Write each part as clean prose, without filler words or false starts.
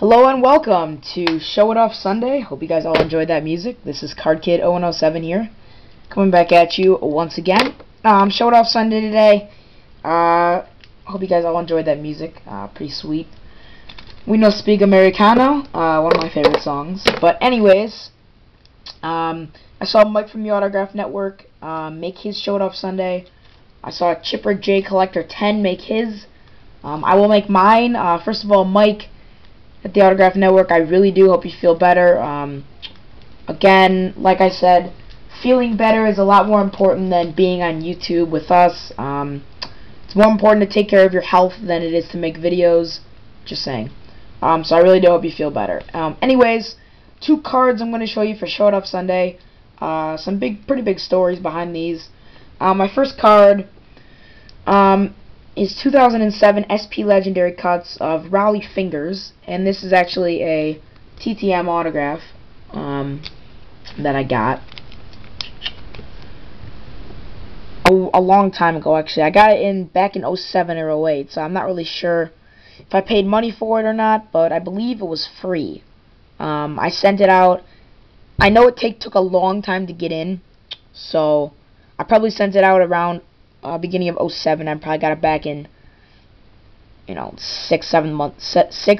Hello and welcome to Show It Off Sunday. Hope you guys all enjoyed that music. This is Card Kid 0107 here, coming back at you once again. Show It Off Sunday today. Hope you guys all enjoyed that music. Pretty sweet. We know Speak Americano, one of my favorite songs. But anyways, I saw Mike from the Autograph Network make his Show It Off Sunday. I saw Chipper J Collector 10 make his. I will make mine. First of all, Mike at the Autograph Network, I really do hope you feel better. Again, like I said, feeling better is a lot more important than being on YouTube with us. It's more important to take care of your health than it is to make videos. Just saying. So I really do hope you feel better. Anyways, two cards I'm going to show you for Show It Off Sunday. Some pretty big stories behind these. My first card is 2007 SP Legendary Cuts of Rollie Fingers, and this is actually a TTM autograph that I got a long time ago. Actually, I got it back in 07 or 08, so I'm not really sure if I paid money for it or not, but I believe it was free. I sent it out. I know it took a long time to get in, so I probably sent it out around beginning of 07. I probably got it back in, you know, 6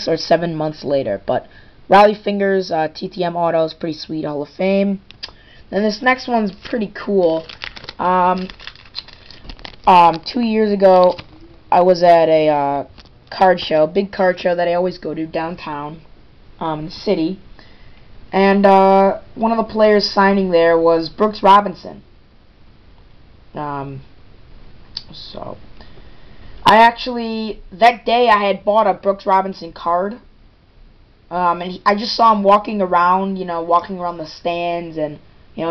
or 7 months later. But Rollie Fingers TTM autos, pretty sweet, Hall of Fame. Then this next one's pretty cool. 2 years ago, I was at a card show, big card show that I always go to downtown, in the city, and one of the players signing there was Brooks Robinson. So, that day I had bought a Brooks Robinson card, and I just saw him walking around, the stands and,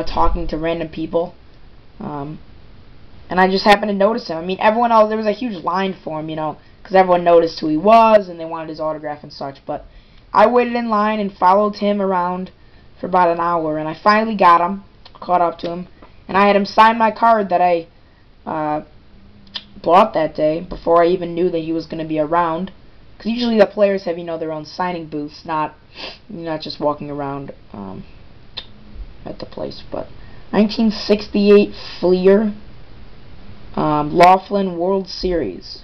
talking to random people, and I just happened to notice him. I mean, everyone else, there was a huge line for him, because everyone noticed who he was, and they wanted his autograph and such, but I waited in line and followed him around for about an hour, and I finally got him, caught up to him, and I had him sign my card that I, bought that day before I even knew that he was going to be around, because usually the players have their own signing booths, not just walking around at the place. But 1968 Fleer, Laughlin World Series.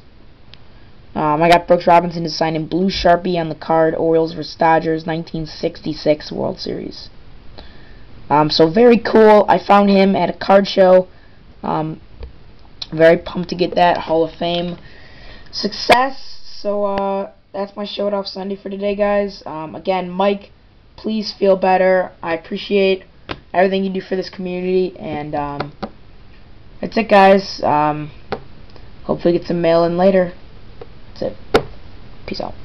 I got Brooks Robinson to sign in blue Sharpie on the card, Orioles vs. Dodgers, 1966 World Series. So very cool. I found him at a card show. Very pumped to get that Hall of Fame success. So that's my Show It Off Sunday for today, guys. Again, Mike, please feel better. I appreciate everything you do for this community, and that's it, guys. Hopefully get some mail in later. That's it. Peace out.